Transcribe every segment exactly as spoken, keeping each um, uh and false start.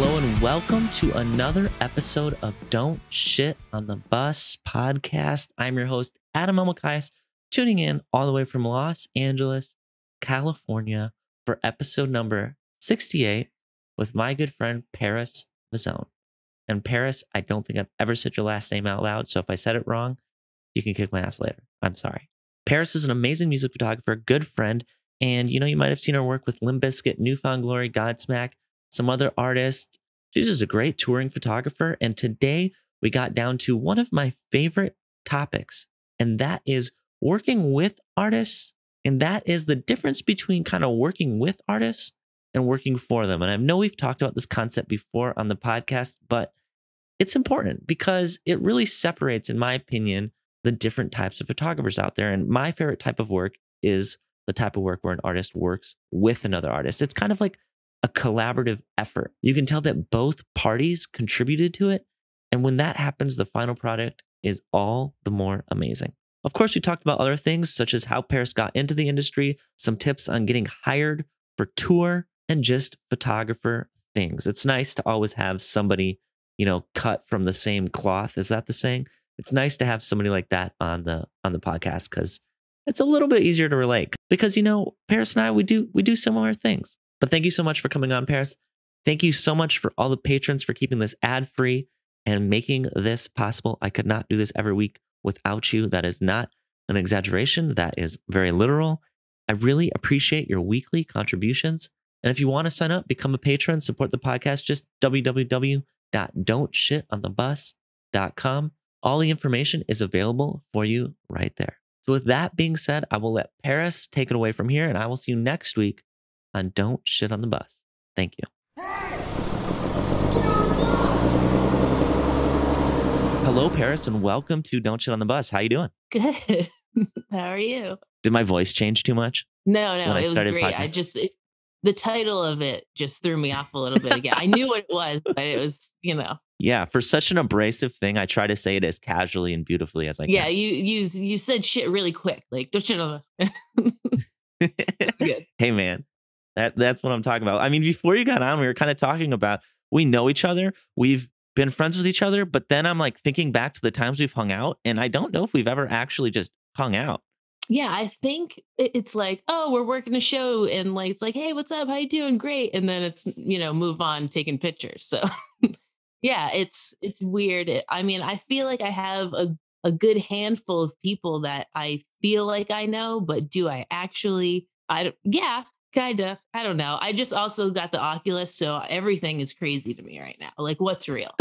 Hello and welcome to another episode of Don't Shit on the Bus podcast. I'm your host, Adam Omokias, tuning in all the way from Los Angeles, California for episode number sixty-eight with my good friend, Paris Vazone. And Paris, I don't think I've ever said your last name out loud, so if I said it wrong, you can kick my ass later. I'm sorry. Paris is an amazing music photographer, good friend, and you know, you might have seen her work with Limp Bizkit, Newfound Glory, Godsmack, some other artists. She's just a great touring photographer. And today we got down to one of my favorite topics, and that is working with artists. And that is the difference between kind of working with artists and working for them. And I know we've talked about this concept before on the podcast, but it's important because it really separates, in my opinion, the different types of photographers out there. And my favorite type of work is the type of work where an artist works with another artist. It's kind of like a collaborative effort. You can tell that both parties contributed to it. And when that happens, the final product is all the more amazing. Of course, we talked about other things such as how Paris got into the industry, some tips on getting hired for tour, and just photographer things. It's nice to always have somebody, you know, cut from the same cloth. Is that the saying? It's nice to have somebody like that on the on the podcast because it's a little bit easier to relate. Because, you know, Paris and I, we do we do similar things. But thank you so much for coming on, Paris. Thank you so much for all the patrons for keeping this ad free and making this possible. I could not do this every week without you. That is not an exaggeration. That is very literal. I really appreciate your weekly contributions. And if you want to sign up, become a patron, support the podcast, just w w w dot don't shit on the bus dot com. All the information is available for you right there. So with that being said, I will let Paris take it away from here, and I will see you next week on Don't Shit on the Bus. Thank you. Hello, Paris, and welcome to Don't Shit on the Bus. How you doing? Good. How are you? Did my voice change too much? No, no, it was great. Podcasting? I just, it, the title of it just threw me off a little bit again. I knew what it was, but it was, you know. Yeah, for such an abrasive thing, I try to say it as casually and beautifully as I yeah, can. Yeah, you, you, you said shit really quick. Like, Don't Shit on the Bus. Hey, man. That, that's what I'm talking about. I mean, before you got on, we were kind of talking about, we know each other. We've been friends with each other. But then I'm like thinking back to the times we've hung out. And I don't know if we've ever actually just hung out. Yeah, I think it's like, oh, we're working a show. And like, it's like, hey, what's up? How you doing? Great. And then it's, you know, move on, taking pictures. So, yeah, it's it's weird. I mean, I feel like I have a, a good handful of people that I feel like I know. But do I actually? I don't. Yeah. Kind of. I don't know. I just also got the Oculus, so everything is crazy to me right now. Like, what's real?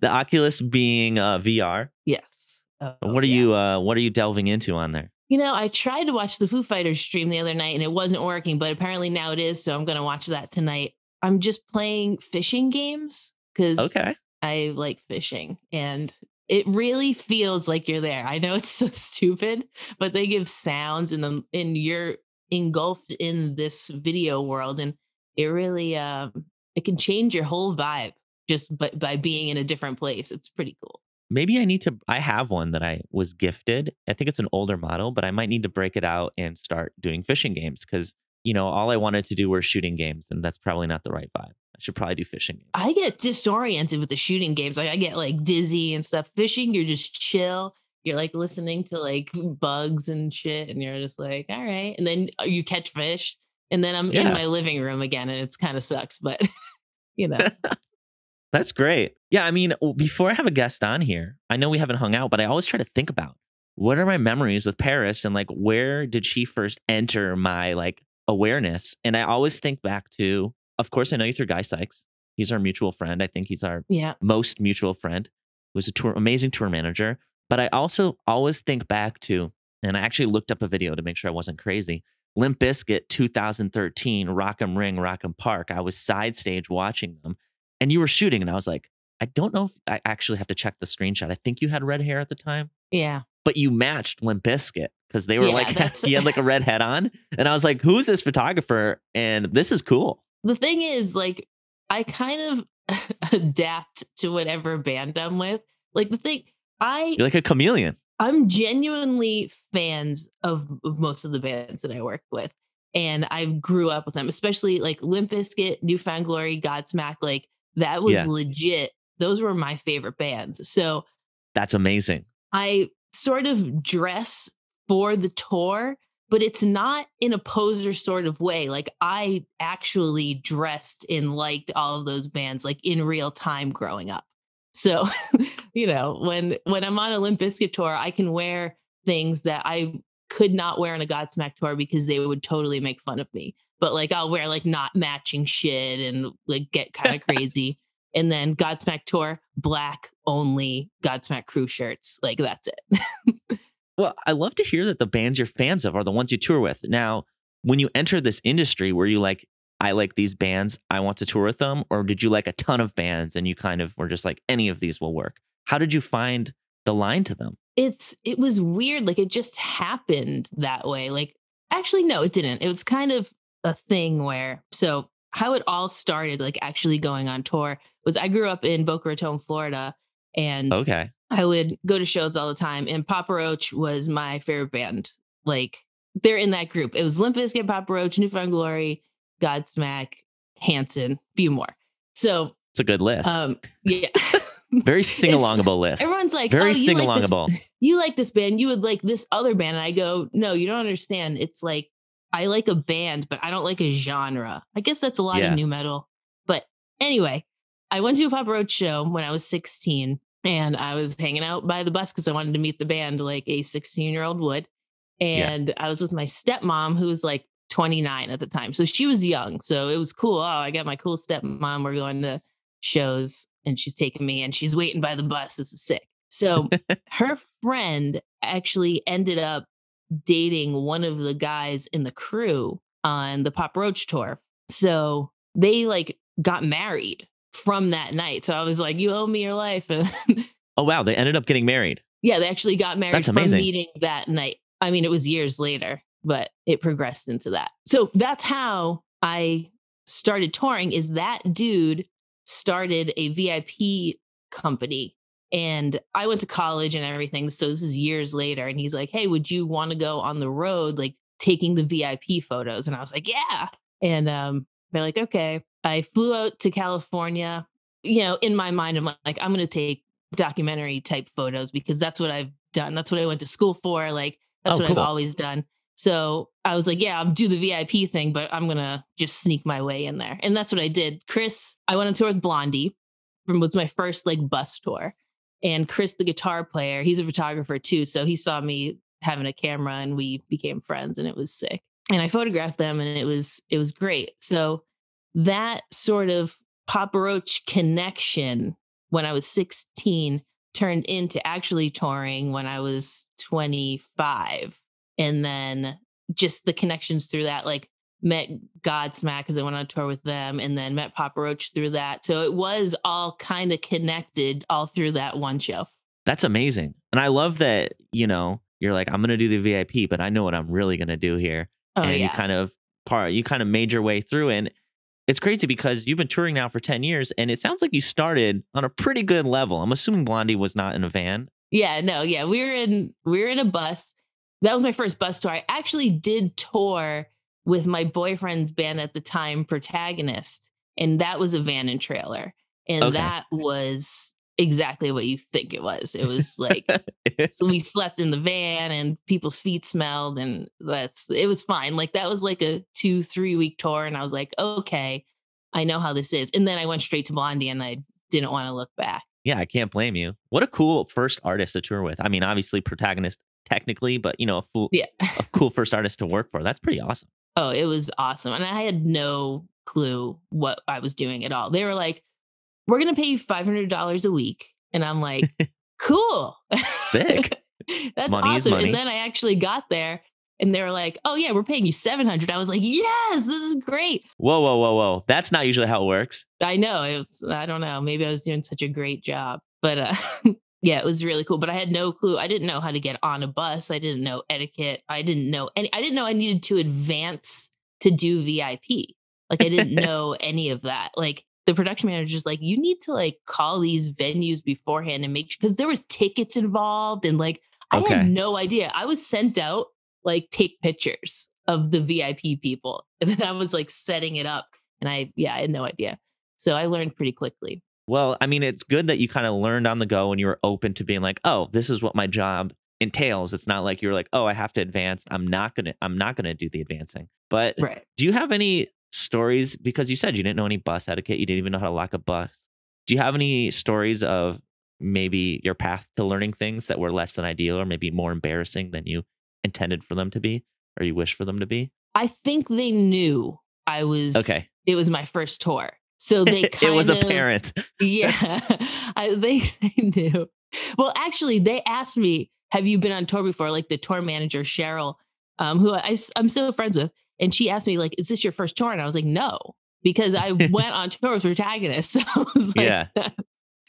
The Oculus being uh, V R? Yes. Oh, what are yeah. you uh, What are you delving into on there? You know, I tried to watch the Foo Fighters stream the other night, and it wasn't working, but apparently now it is, so I'm going to watch that tonight. I'm just playing fishing games, because okay. I like fishing, and it really feels like you're there. I know it's so stupid, but they give sounds, and then and you're engulfed in this video world, and it really um it can change your whole vibe just but by, by being in a different place. It's pretty cool. Maybe I need to I have one that I was gifted. I think it's an older model, but I might need to break it out and start doing fishing games, because you know, all I wanted to do were shooting games, and that's probably not the right vibe. I should probably do fishing games. I get disoriented with the shooting games. Like I get like dizzy and stuff. Fishing, you're just chill. You're like listening to like bugs and shit, and you're just like, all right. And then you catch fish, and then I'm yeah. in my living room again, and it's kind of sucks, but you know. That's great. Yeah. I mean, before I have a guest on here, I know we haven't hung out, but I always try to think about what are my memories with Paris, and like, where did she first enter my like awareness? And I always think back to, of course, I know you through Guy Sykes. He's our mutual friend. I think he's our yeah. most mutual friend. He was a tour, amazing tour manager. But I also always think back to, and I actually looked up a video to make sure I wasn't crazy, Limp Bizkit two thousand thirteen, Rock'em Ring, Rock'em Park. I was side stage watching them, and you were shooting, and I was like, I don't know if I actually have to check the screenshot. I think you had red hair at the time. Yeah. But you matched Limp Bizkit, because they were yeah, like, he had like a red hat on. And I was like, who's this photographer? And this is cool. The thing is, like, I kind of adapt to whatever band I'm with. Like the thing... I, You're like a chameleon. I'm genuinely fans of most of the bands that I work with. and I grew up with them, especially like Limp Bizkit, Newfound Glory, Godsmack. Like that was yeah. legit. Those were my favorite bands. So that's amazing. I sort of dress for the tour, but it's not in a poser sort of way. Like I actually dressed and liked all of those bands, like in real time growing up. So, you know, when, when I'm on a Limp Bizkit tour, I can wear things that I could not wear on a Godsmack tour because they would totally make fun of me. But like, I'll wear like not matching shit and like get kind of crazy. And then Godsmack tour, black only Godsmack crew shirts. Like that's it. Well, I love to hear that the bands you're fans of are the ones you tour with. Now, when you enter this industry, were you like, I like these bands, I want to tour with them? Or did you like a ton of bands and you kind of were just like, any of these will work? How did you find the line to them? It's, it was weird. Like it just happened that way. Like, actually, no, it didn't. It was kind of a thing where, so how it all started, like actually going on tour, was I grew up in Boca Raton, Florida. And okay. I would go to shows all the time, and Papa Roach was my favorite band. Like they're in that group. It was Limp Bizkit, Papa Roach, Newfound Glory, Godsmack, Hanson, a few more. So it's a good list. Um, yeah, very sing-alongable list. Everyone's like, very oh, you sing-alongable. Like this, you like this band? You would like this other band? And I go, no, you don't understand. It's like I like a band, but I don't like a genre. I guess that's a lot yeah. of new metal. But anyway, I went to a Papa Roach show when I was sixteen. And I was hanging out by the bus because I wanted to meet the band like a sixteen year old would. And yeah. I was with my stepmom, who was like twenty-nine at the time. So she was young. So it was cool. Oh, I got my cool stepmom. We're going to shows and she's taking me and she's waiting by the bus. This is sick. So her friend actually ended up dating one of the guys in the crew on the Pop Roach tour. So they like got married from that night. So I was like, you owe me your life. Oh, wow. They ended up getting married. Yeah. They actually got married from meeting that night. I mean, it was years later, but it progressed into that. So that's how I started touring, is that dude started a V I P company and I went to college and everything. So this is years later. And he's like, hey, would you want to go on the road, like taking the V I P photos? And I was like, yeah. And um, they're like, okay. I flew out to California. You know, in my mind, I'm like, I'm going to take documentary type photos because that's what I've done. That's what I went to school for. Like, that's oh, what cool. I've always done. So I was like, yeah, I'll do the V I P thing, but I'm going to just sneak my way in there. And that's what I did. Chris, I went on tour with Blondie. From was my first like bus tour. And Chris, the guitar player, he's a photographer too. So he saw me having a camera and we became friends and it was sick. And I photographed them and it was, it was great. So that sort of Papa Roach connection when I was sixteen turned into actually touring when I was twenty-five. And then just the connections through that, like met Godsmack because I went on tour with them and then met Papa Roach through that. So it was all kind of connected all through that one show. That's amazing. And I love that, you know, you're like, I'm going to do the V I P, but I know what I'm really going to do here. Oh, and yeah. you kind of part, you kind of made your way through. And it's crazy because you've been touring now for ten years and it sounds like you started on a pretty good level. I'm assuming Blondie was not in a van. Yeah, no. Yeah. We were in, we were in a bus. That was my first bus tour. I actually did tour with my boyfriend's band at the time, Protagonist. And that was a van and trailer. And okay. that was exactly what you think it was. It was like, so we slept in the van and people's feet smelled and that's, it was fine. Like that was like a two, three week tour. And I was like, okay, I know how this is. And then I went straight to Blondie and I didn't want to look back. Yeah. I can't blame you. What a cool first artist to tour with. I mean, obviously Protagonist technically, but you know, a, fool, yeah. a cool first artist to work for. That's pretty awesome. Oh, it was awesome. And I had no clue what I was doing at all. They were like, we're going to pay you five hundred dollars a week. And I'm like, cool. Sick. That's money awesome. And then I actually got there and they were like, oh yeah, we're paying you seven hundred. I was like, yes, this is great. Whoa, whoa, whoa, whoa. That's not usually how it works. I know. It was, I don't know. Maybe I was doing such a great job, but uh, yeah, it was really cool. But I had no clue. I didn't know how to get on a bus. I didn't know etiquette. I didn't know any, I didn't know I needed to advance to do V I P. Like I didn't know any of that. Like, the production manager's like, you need to like call these venues beforehand and make sure, because there was tickets involved. And like, I okay. had no idea. I was sent out, like take pictures of the V I P people. And then I was like setting it up, and I, yeah, I had no idea. So I learned pretty quickly. Well, I mean, it's good that you kind of learned on the go and you were open to being like, oh, this is what my job entails. It's not like you're like, oh, I have to advance. I'm not going to, I'm not going to do the advancing. But right. Do you have any stories? Because you said you didn't know any bus etiquette. You didn't even know how to lock a bus. Do you have any stories of maybe your path to learning things that were less than ideal or maybe more embarrassing than you intended for them to be or you wish for them to be? I think they knew I was, okay. It was my first tour. So they kind of, it was apparent. Yeah, I, they, they knew. Well, actually, they asked me, have you been on tour before? Like the tour manager, Cheryl, um, who I, I'm still friends with. And she asked me, like, is this your first tour? And I was like, no, because I went on tour with Protagonist. So I was like, yeah.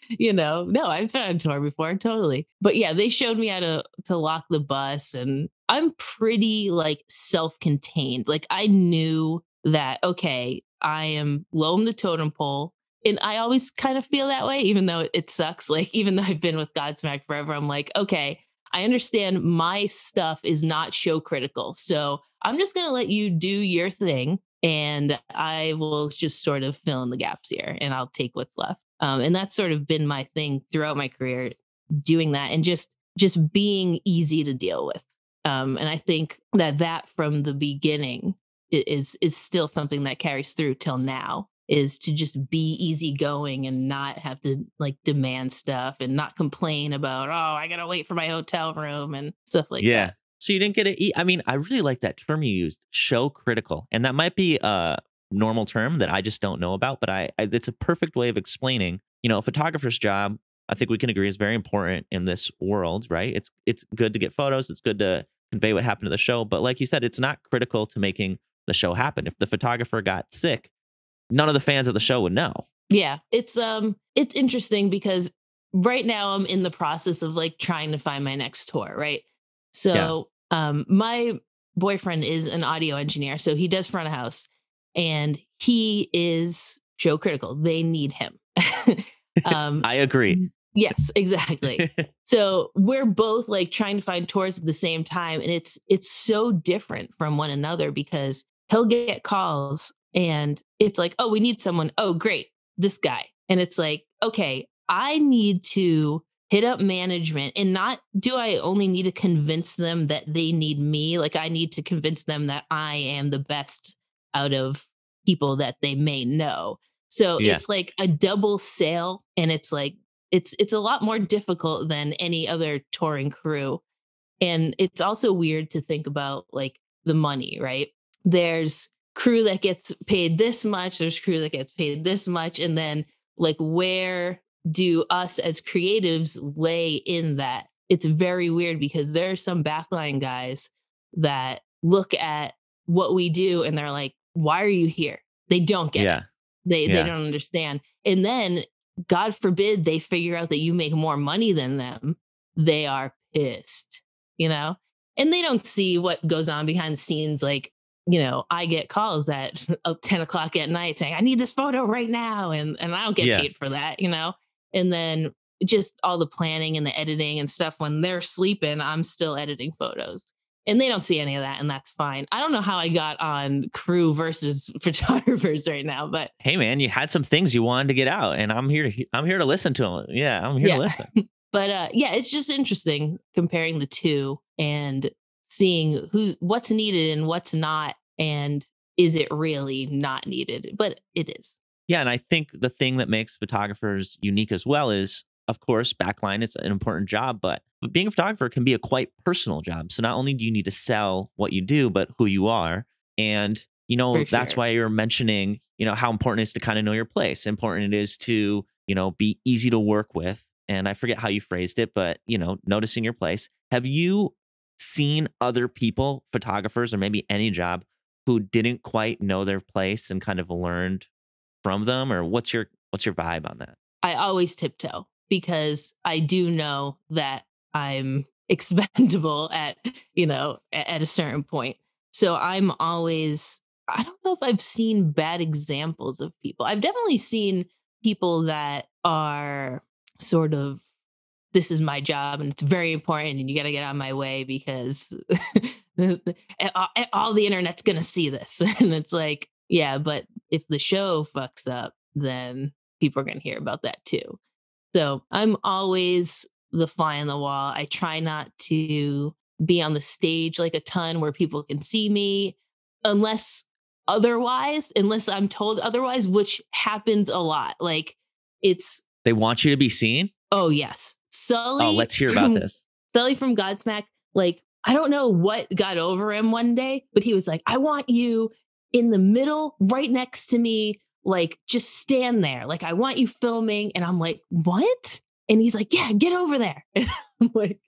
You know, no, I've been on tour before. Totally. But yeah, they showed me how to, to lock the bus. And I'm pretty like self-contained. Like I knew that, okay, I am low on the totem pole. And I always kind of feel that way, even though it sucks. Like, even though I've been with Godsmack forever, I'm like, okay, I understand my stuff is not show critical. So I'm just going to let you do your thing. And I will just sort of fill in the gaps here and I'll take what's left. Um, and that's sort of been my thing throughout my career, doing that and just, just being easy to deal with. Um, and I think that that from the beginning is, is still something that carries through till now, is to just be easygoing and not have to like demand stuff and not complain about, oh, I got to wait for my hotel room and stuff like yeah. that. Yeah. So you didn't get it. I mean, I really like that term you used, show critical. And that might be a normal term that I just don't know about, but I, I it's a perfect way of explaining, you know, a photographer's job, I think we can agree, is very important in this world, right? It's, it's good to get photos. It's good to convey what happened to the show. But like you said, it's not critical to making the show happen. If the photographer got sick, none of the fans of the show would know. Yeah, it's um, it's interesting because right now I'm in the process of like trying to find my next tour, right? So yeah. um, my boyfriend is an audio engineer, so he does front of house, and he is show critical. They need him. um, I agree. Yes, exactly. So we're both like trying to find tours at the same time, and it's it's so different from one another because he'll get calls. And it's like, oh, we need someone. Oh, great. This guy. And it's like, okay, I need to hit up management, and not do I only need to convince them that they need me. Like I need to convince them that I am the best out of people that they may know. So yeah. It's like a double sale. And it's like, it's, it's a lot more difficult than any other touring crew. And it's also weird to think about like the money, right? There's crew that gets paid this much, there's crew that gets paid this much. And then like, where do us as creatives lay in that? It's very weird because there are some backline guys that look at what we do and they're like, why are you here? They don't get yeah. it. They, yeah. they don't understand. And then God forbid they figure out that you make more money than them. They are pissed, you know, and they don't see what goes on behind the scenes. Like, you know, I get calls at ten o'clock at night saying, I need this photo right now. And, and I don't get yeah. paid for that, you know, and then just all the planning and the editing and stuff. When they're sleeping, I'm still editing photos and they don't see any of that. And that's fine. I don't know how I got on crew versus photographers right now, but hey man, you had some things you wanted to get out and I'm here. To, I'm here to listen to them. Yeah. I'm here yeah. to listen. But uh, yeah, it's just interesting comparing the two and seeing who what's needed and what's not, and is it really not needed? But it is. Yeah. And I think the thing that makes photographers unique as well is, of course, backline is an important job, but being a photographer can be a quite personal job. So not only do you need to sell what you do, but who you are. And, you know, For that's sure. why you're mentioning, you know, how important it is to kind of know your place, important it is to, you know, be easy to work with. And I forget how you phrased it, but, you know, noticing your place. Have you seen other people, photographers, or maybe any job, who didn't quite know their place and kind of learned from them? Or what's your what's your vibe on that? I always tiptoe because I do know that I'm expendable at, you know, at a certain point. So I'm always, I don't know if I've seen bad examples of people. I've definitely seen people that are sort of, this is my job and it's very important and you got to get out of my way because all the internet's going to see this. And it's like, yeah, but if the show fucks up, then people are going to hear about that too. So I'm always the fly on the wall. I try not to be on the stage like a ton where people can see me unless otherwise, unless I'm told otherwise, which happens a lot. Like it's. They want you to be seen? Oh, yes. Sully. Oh, let's hear about this. Sully from Godsmack. Like, I don't know what got over him one day, but he was like, I want you in the middle, right next to me. Like, just stand there. Like, I want you filming. And I'm like, what? And he's like, yeah, get over there. And I'm like,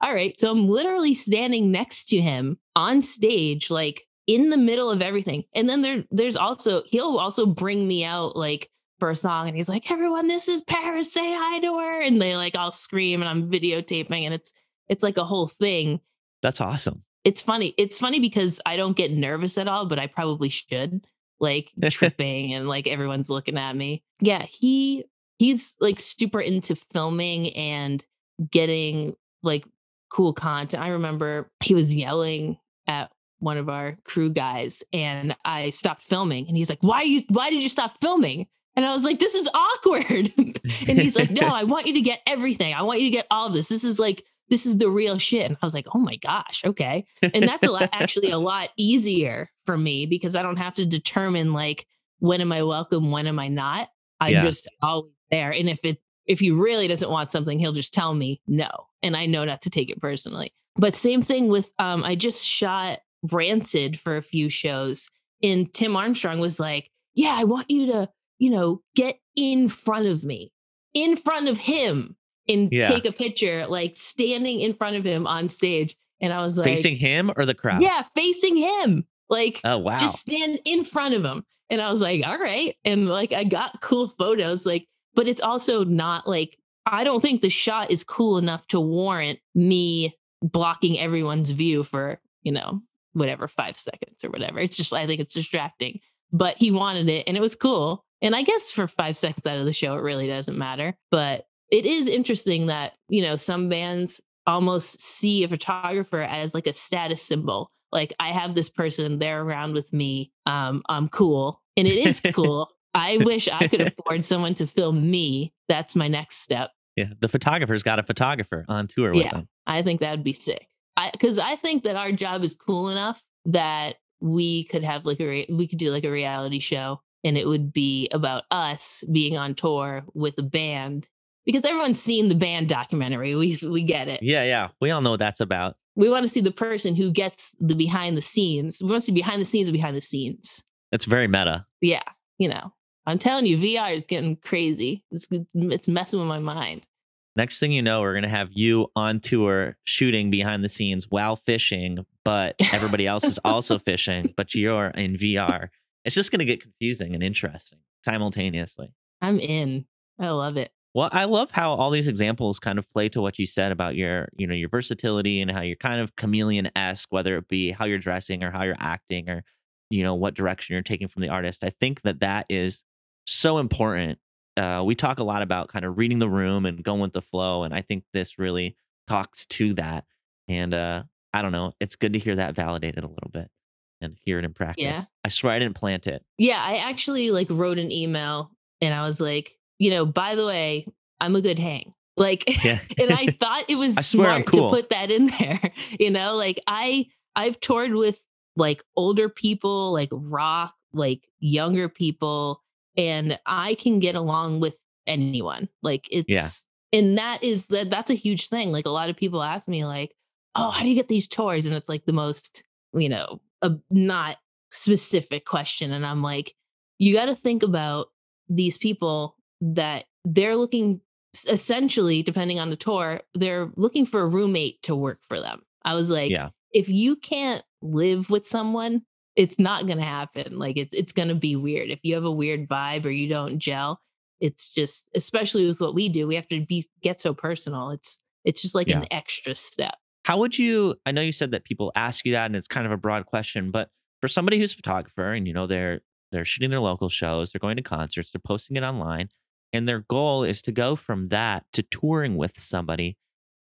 all right. So I'm literally standing next to him on stage, like in the middle of everything. And then there, there's also, he'll also bring me out like for a song. And he's like, everyone, this is Paris. Say hi to her. And they like, I'll scream and I'm videotaping. And it's, it's like a whole thing. That's awesome. It's funny. It's funny because I don't get nervous at all, but I probably should. Like tripping and like everyone's looking at me. Yeah, he he's like super into filming and getting like cool content. I remember he was yelling at one of our crew guys and I stopped filming and he's like, why you why did you stop filming? And I was like, this is awkward. And he's like, no, I want you to get everything. I want you to get all of this. This is like this is the real shit. And I was like, oh my gosh. Okay. And that's a lot, actually a lot easier for me because I don't have to determine like, when am I welcome? When am I not? I'm yeah. just always there. And if it, if he really doesn't want something, he'll just tell me no. And I know not to take it personally, but same thing with, um, I just shot Rancid for a few shows and Tim Armstrong was like, yeah, I want you to, you know, get in front of me, in front of him. And yeah. take a picture, like standing in front of him on stage. And I was like, facing him or the crowd? Yeah, facing him. Like, oh, wow. Just stand in front of him. And I was like, all right. And like, I got cool photos, like, but it's also not like, I don't think the shot is cool enough to warrant me blocking everyone's view for, you know, whatever, five seconds or whatever. It's just, I think it's distracting, but he wanted it and it was cool. And I guess for five seconds out of the show, it really doesn't matter, but it is interesting that, you know, some bands almost see a photographer as like a status symbol. Like I have this person, they're around with me. Um, I'm cool. And it is cool. I wish I could afford someone to film me. That's my next step. Yeah. The photographer's got a photographer on tour with yeah, them. I think that'd be sick. I, cause I think that our job is cool enough that we could have like a, re- we could do like a reality show and it would be about us being on tour with a band. Because everyone's seen the band documentary. We we get it. Yeah, yeah. We all know what that's about. We want to see the person who gets the behind the scenes. We want to see behind the scenes and behind the scenes. That's very meta. Yeah. You know, I'm telling you, V R is getting crazy. It's, it's messing with my mind. Next thing you know, we're going to have you on tour shooting behind the scenes while fishing, but everybody else is also fishing, but you're in V R. It's just going to get confusing and interesting simultaneously. I'm in. I love it. Well, I love how all these examples kind of play to what you said about your, you know, your versatility and how you're kind of chameleon-esque, whether it be how you're dressing or how you're acting or, you know, what direction you're taking from the artist. I think that that is so important. Uh, we talk a lot about kind of reading the room and going with the flow. And I think this really talks to that. And uh, I don't know, it's good to hear that validated a little bit and hear it in practice. Yeah. I swear I didn't plant it. Yeah, I actually like wrote an email and I was like, you know, by the way, I'm a good hang. Like, yeah. And I thought it was smart cool. to put that in there. You know, like I, I've toured with like older people, like rock, like younger people, and I can get along with anyone. Like it's, yeah. and that is that that's a huge thing. Like a lot of people ask me like, oh, how do you get these tours? And it's like the most, you know, a, not specific question. And I'm like, you got to think about these people that they're looking essentially, depending on the tour, they're looking for a roommate to work for them. I was like, yeah. if you can't live with someone, it's not going to happen. Like it's, it's going to be weird. If you have a weird vibe or you don't gel, it's just, especially with what we do, we have to be, get so personal. It's, it's just like yeah. an extra step. How would you, I know you said that people ask you that and it's kind of a broad question, but for somebody who's a photographer and you know, they're, they're shooting their local shows, they're going to concerts, they're posting it online. And their goal is to go from that to touring with somebody.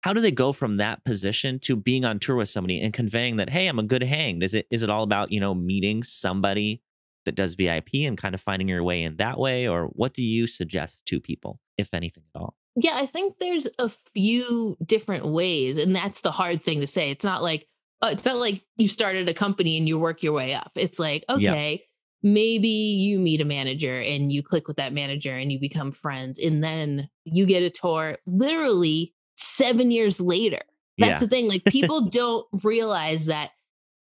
how do they go from that position to being on tour with somebody and conveying that, hey, I'm a good hang? Is it is it all about, you know, meeting somebody that does V I P and kind of finding your way in that way? Or what do you suggest to people, if anything at all? Yeah, I think there's a few different ways. And that's the hard thing to say. It's not like, uh, it's not like you started a company and you work your way up. It's like, okay, yeah. Maybe you meet a manager and you click with that manager and you become friends. And then you get a tour literally seven years later. That's yeah. the thing. Like, people don't realize that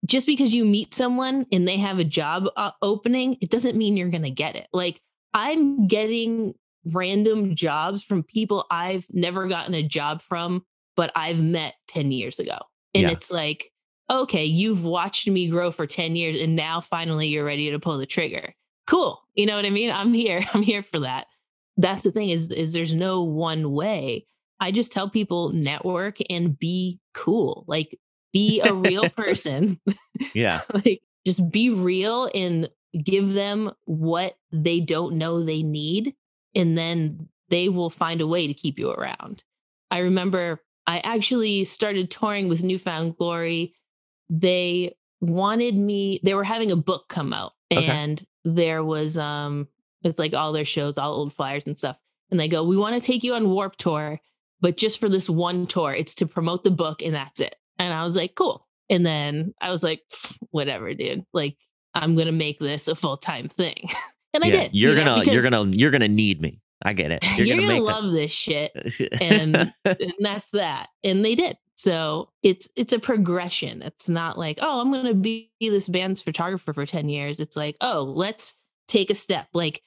just because you meet someone and they have a job uh, opening, it doesn't mean you're going to get it. Like, I'm getting random jobs from people I've never gotten a job from, but I've met ten years ago. And yeah. it's like, okay, you've watched me grow for ten years and now finally you're ready to pull the trigger. Cool. You know what I mean? I'm here. I'm here for that. That's the thing is, is there's no one way. I just tell people network and be cool. Like, be a real person. Yeah. Like, just be real and give them what they don't know they need. And then they will find a way to keep you around. I remember I actually started touring with Newfound Glory. They wanted me, they were having a book come out and okay. there was, um, it's like all their shows, all old flyers and stuff. And they go, we want to take you on Warped Tour, but just for this one tour, it's to promote the book and that's it. And I was like, cool. And then I was like, whatever, dude, like, I'm going to make this a full-time thing. And I yeah, did. You're you know, going to, you're going to, you're going to need me. I get it. You're, you're going to love this shit. And, and that's that. And they did. So it's, it's a progression. It's not like, oh, I'm going to be this band's photographer for ten years. It's like, oh, let's take a step, like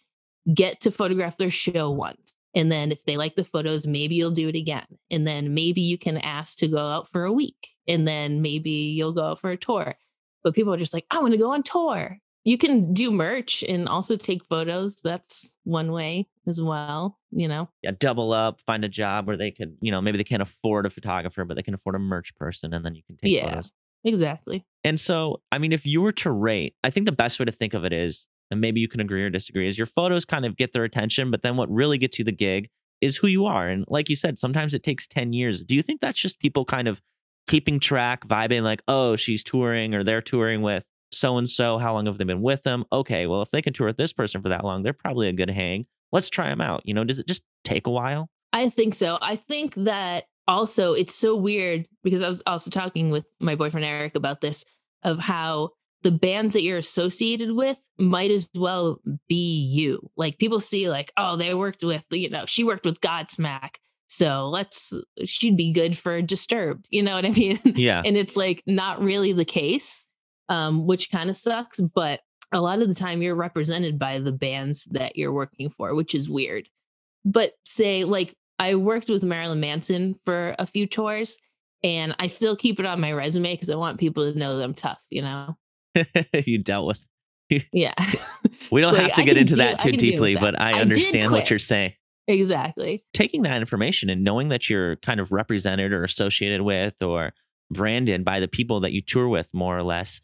get to photograph their show once. And then if they like the photos, maybe you'll do it again. And then maybe you can ask to go out for a week and then maybe you'll go out for a tour. But people are just like, I want to go on tour. You can do merch and also take photos. That's one way as well, you know? Yeah, double up, find a job where they could, you know, maybe they can't afford a photographer, but they can afford a merch person, and then you can take yeah, photos. Exactly. And so, I mean, if you were to rate, I think the best way to think of it is, and maybe you can agree or disagree, is your photos kind of get their attention, but then what really gets you the gig is who you are. And like you said, sometimes it takes ten years. Do you think that's just people kind of keeping track, vibing like, oh, she's touring or they're touring with so-and-so, how long have they been with them? Okay, well, if they can tour with this person for that long, they're probably a good hang. Let's try them out. You know, does it just take a while? I think so. I think that also it's so weird because I was also talking with my boyfriend, Eric, about this, of how the bands that you're associated with might as well be you. Like, people see like, oh, they worked with, you know, she worked with Godsmack, so let's, she'd be good for Disturbed. You know what I mean? Yeah. And it's like not really the case. Um, which kind of sucks, but a lot of the time you're represented by the bands that you're working for, which is weird. But say, like, I worked with Marilyn Manson for a few tours and I still keep it on my resume because I want people to know that I'm tough, you know? You dealt with it. Yeah. We don't like, have to get into do, that too deeply, that. But I, I understand what you're saying. Exactly. Taking that information and knowing that you're kind of represented or associated with or branded by the people that you tour with, more or less.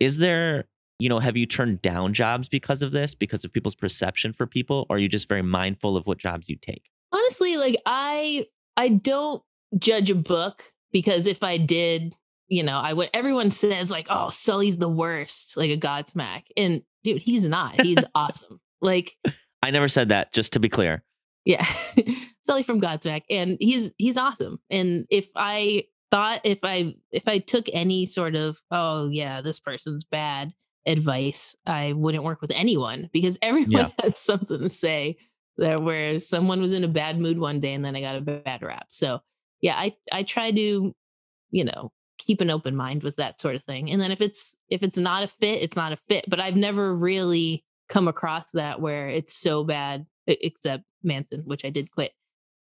Is there, you know, have you turned down jobs because of this, because of people's perception for people? Or are you just very mindful of what jobs you take? Honestly, like I, I don't judge a book because if I did, you know, I would, everyone says like, oh, Sully's the worst, like a Godsmack. And dude, he's not, he's awesome. Like, I never said that, just to be clear. Yeah. Sully from Godsmack. And he's, he's awesome. And if I, thought if I if I took any sort of, oh, yeah, this person's bad advice, I wouldn't work with anyone because everyone yeah. has something to say that where someone was in a bad mood one day and then I got a bad rap. So, yeah, I, I try to, you know, keep an open mind with that sort of thing. And then if it's if it's not a fit, it's not a fit. But I've never really come across that where it's so bad, except Manson, which I did quit.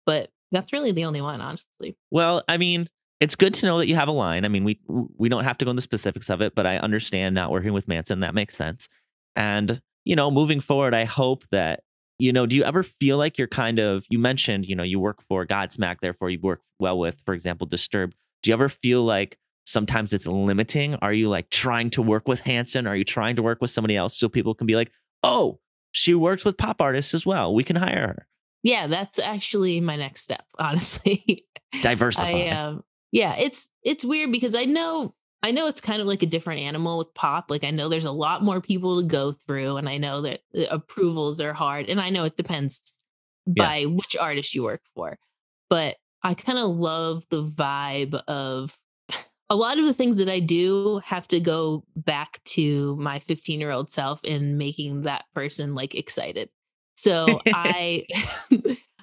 But that's really the only one, honestly. Well, I mean, it's good to know that you have a line. I mean, we we don't have to go into the specifics of it, but I understand not working with Manson. That makes sense. And, you know, moving forward, I hope that, you know, do you ever feel like you're kind of, you mentioned, you know, you work for Godsmack, therefore you work well with, for example, Disturbed. Do you ever feel like sometimes it's limiting? Are you like trying to work with Hanson? Are you trying to work with somebody else so people can be like, oh, she works with pop artists as well. We can hire her. yeah, that's actually my next step, honestly. Diversify. I, um, yeah, it's it's weird because I know I know it's kind of like a different animal with pop. Like I know there's a lot more people to go through, and I know that the approvals are hard, and I know it depends by yeah. which artist you work for. But I kind of love the vibe of a lot of the things that I do have to go back to my fifteen year old self in making that person like excited. So I,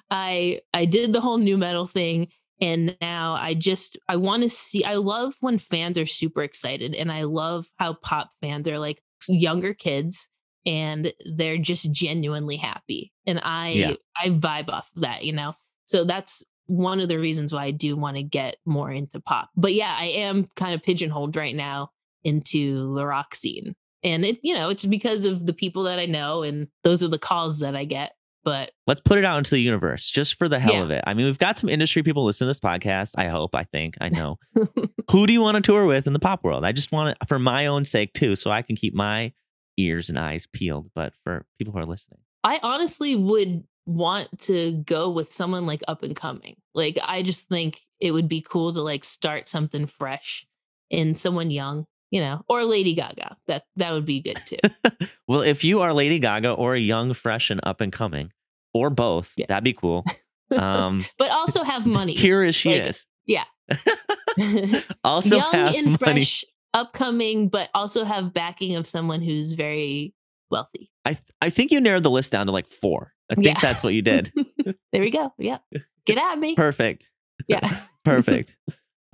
I, I did the whole nu metal thing. And now I just, I want to see, I love when fans are super excited, and I love how pop fans are like younger kids and they're just genuinely happy. And I, yeah. I vibe off of that, you know? So that's one of the reasons why I do want to get more into pop. But yeah, I am kind of pigeonholed right now into the rock scene. And it, you know, it's because of the people that I know, and those are the calls that I get. But let's put it out into the universe just for the hell yeah. of it. I mean, we've got some industry people listening to this podcast. I hope, I think, I know. Who do you want to tour with in the pop world? I just want it for my own sake, too, so I can keep my ears and eyes peeled. But for people who are listening, I honestly would want to go with someone like up and coming. Like, I just think it would be cool to like start something fresh in someone young. You know, or Lady Gaga. That that would be good too. Well, if you are Lady Gaga or a young, fresh, and up and coming, or both, yeah. that'd be cool. Um, but also have money. Here is she like, is. Yeah. Also young have and money. Fresh, upcoming, but also have backing of someone who's very wealthy. I th I think you narrowed the list down to like four. I think yeah. that's what you did. There we go. Yeah. Get at me. Perfect. Yeah. Perfect.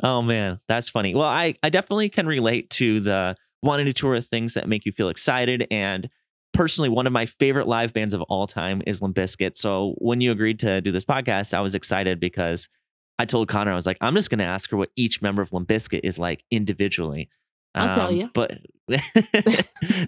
Oh, man, that's funny. Well, I, I definitely can relate to the wanting to tour with things that make you feel excited. And personally, one of my favorite live bands of all time is Limp Bizkit. So when you agreed to do this podcast, I was excited because I told Connor, I was like, I'm just going to ask her what each member of Limp Bizkit is like individually. I'll um, tell you. But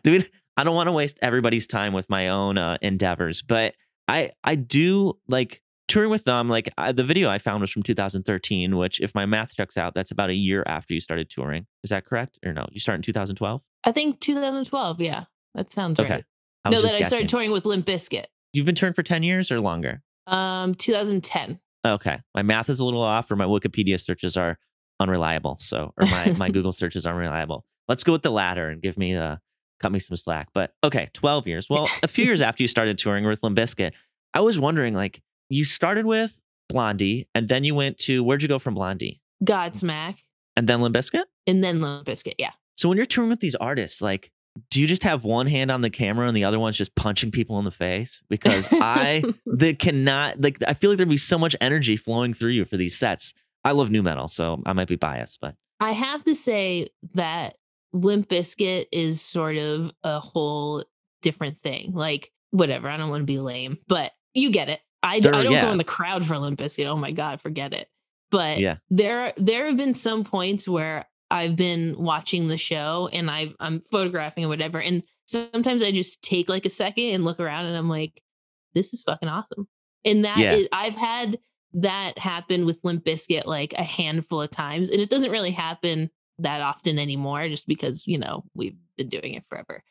dude, I don't want to waste everybody's time with my own uh, endeavors. But I, I do like... touring with them, like I, the video I found was from two thousand thirteen, which if my math checks out, that's about a year after you started touring. Is that correct? Or no, you started in two thousand twelve? I think two thousand twelve. Yeah, that sounds okay. right. I no, that guessing. I started touring with Limp Bizkit. You've been touring for ten years or longer? Um, two thousand ten. Okay. My math is a little off, or my Wikipedia searches are unreliable. So, or my, my Google searches are unreliable. Let's go with the latter and give me a, cut me some slack. But okay, twelve years. Well, a few years after you started touring with Limp Bizkit, I was wondering, like, you started with Blondie, and then you went to, where'd you go from Blondie? Godsmack. And then Limp Bizkit? And then Limp Bizkit, yeah. So when you're touring with these artists, like, do you just have one hand on the camera and the other one's just punching people in the face? Because I they cannot, like, I feel like there'd be so much energy flowing through you for these sets. I love nu metal, so I might be biased, but. I have to say that Limp Bizkit is sort of a whole different thing. Like, whatever, I don't want to be lame, but you get it. I, there, I don't yeah. go in the crowd for Limp Bizkit. Oh my God, forget it. But yeah. there there have been some points where I've been watching the show and I've, I'm photographing or whatever. And sometimes I just take like a second and look around and I'm like, this is fucking awesome. And that yeah. is, I've had that happen with Limp Bizkit like a handful of times. And it doesn't really happen that often anymore just because, you know, we've been doing it forever.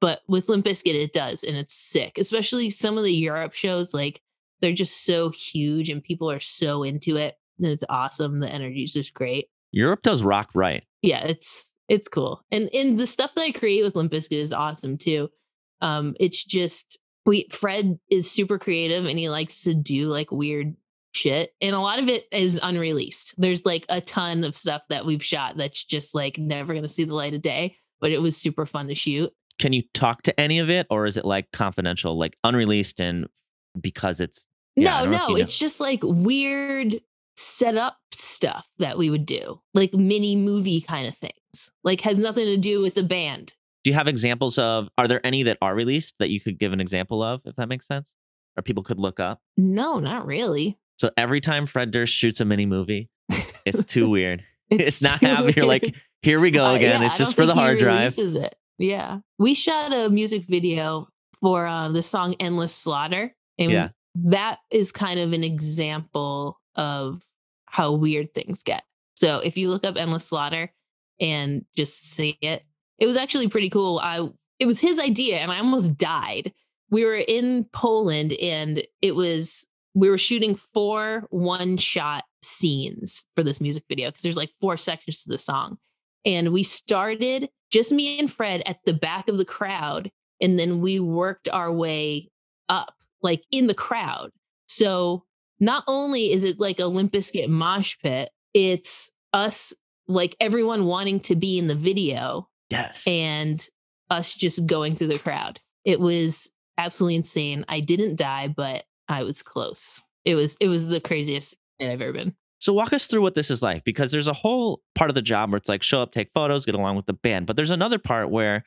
But with Limp Bizkit, it does. And it's sick, especially some of the Europe shows, like, they're just so huge and people are so into it. And it's awesome. The energy is just great. Europe does rock right. Yeah, it's it's cool. And and the stuff that I create with Limp Bizkit is awesome too. Um, it's just we Fred is super creative and he likes to do like weird shit. And a lot of it is unreleased. There's like a ton of stuff that we've shot that's just like never gonna see the light of day, but it was super fun to shoot. Can you talk to any of it, or is it like confidential, like unreleased and because it's Yeah, no, no, it's just like weird setup stuff that we would do, like mini movie kind of things, like has nothing to do with the band. Do you have examples of, are there any that are released that you could give an example of, if that makes sense? Or people could look up? No, not really. So every time Fred Durst shoots a mini movie, it's too weird. It's, it's not happening. You're like, here we go again. Uh, yeah, it's just for the hard drive. It. Yeah. We shot a music video for uh, the song Endless Slaughter. And yeah. that is kind of an example of how weird things get. So if you look up Endless Slaughter and just see it, it was actually pretty cool. I It was his idea and I almost died. We were in Poland and it was we were shooting four one-shot scenes for this music video because there's like four sections to the song. And we started, just me and Fred, at the back of the crowd, and then we worked our way up, like in the crowd. So not only is it like a Limp Bizkit mosh pit, it's us, like everyone wanting to be in the video. Yes. And us just going through the crowd. It was absolutely insane. I didn't die, but I was close. It was it was the craziest that I've ever been. So walk us through what this is like, because there's a whole part of the job where it's like show up, take photos, get along with the band. But there's another part where